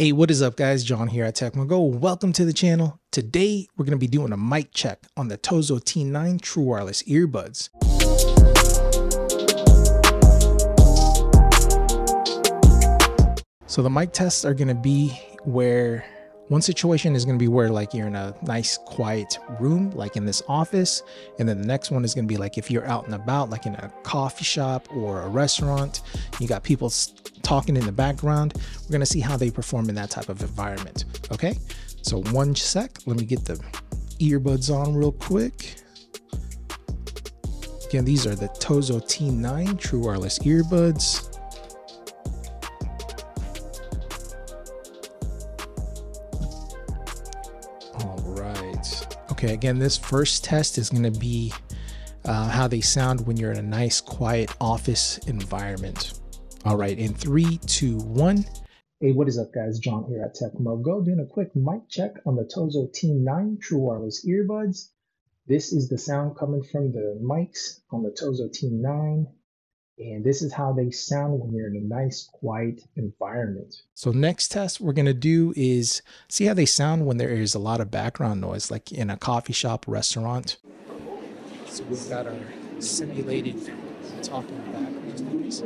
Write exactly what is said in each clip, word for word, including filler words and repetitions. Hey, what is up guys? John here at Tekmogo. Welcome to the channel. Today, we're going to be doing a mic check on the Tozo T nine True Wireless Earbuds. So the mic tests are going to be where one situation is going to be where like you're in a nice quiet room, like in this office. And then the next one is going to be like if you're out and about, like in a coffee shop or a restaurant, you got people talking in the background. We're going to see how they perform in that type of environment. Okay, so one sec, let me get the earbuds on real quick. Again, these are the Tozo T nine True Wireless Earbuds. All right. Okay, again, this first test is going to be uh, how they sound when you're in a nice, quiet office environment. All right, in three, two, one. Hey, what is up guys? John here at Tekmogo doing a quick mic check on the Tozo T nine True Wireless Earbuds. This is the sound coming from the mics on the Tozo T nine. And this is how they sound when you're in a nice, quiet environment. So next test we're going to do is see how they sound when there is a lot of background noise, like in a coffee shop, restaurant. So we've got our simulated talking background noise.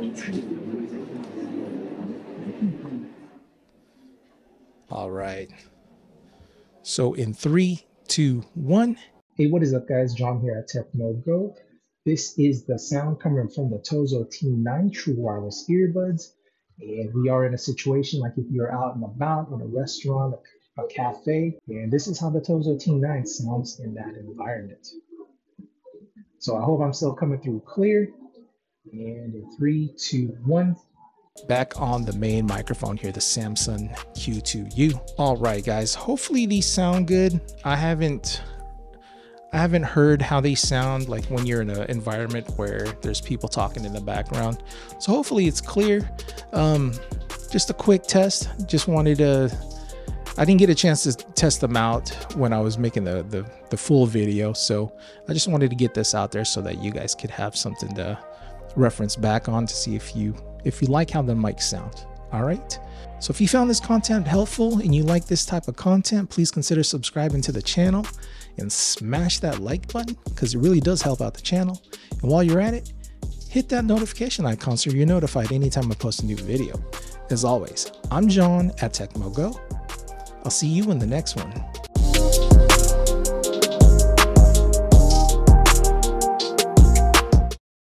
All right. So in three, two, one. Hey, what is up guys? John here at Tekmogo. This is the sound coming from the Tozo T nine True Wireless Earbuds. And we are in a situation like if you're out and about in a restaurant, a cafe, and this is how the Tozo T nine sounds in that environment. So I hope I'm still coming through clear. And in three, two, one. Back on the main microphone here, the Samson Q two U. All right guys, hopefully these sound good. I haven't I haven't heard how they sound like when you're in an environment where there's people talking in the background. So hopefully it's clear. Um, just a quick test. Just wanted to, I didn't get a chance to test them out when I was making the, the, the full video. So I just wanted to get this out there so that you guys could have something to reference back on to see if you if you like how the mics sound. All right, so if you found this content helpful and you like this type of content, please consider subscribing to the channel and smash that like button because it really does help out the channel. And while you're at it, hit that notification icon so you're notified anytime I post a new video. As always, I'm John at Tekmogo. I'll see you in the next one.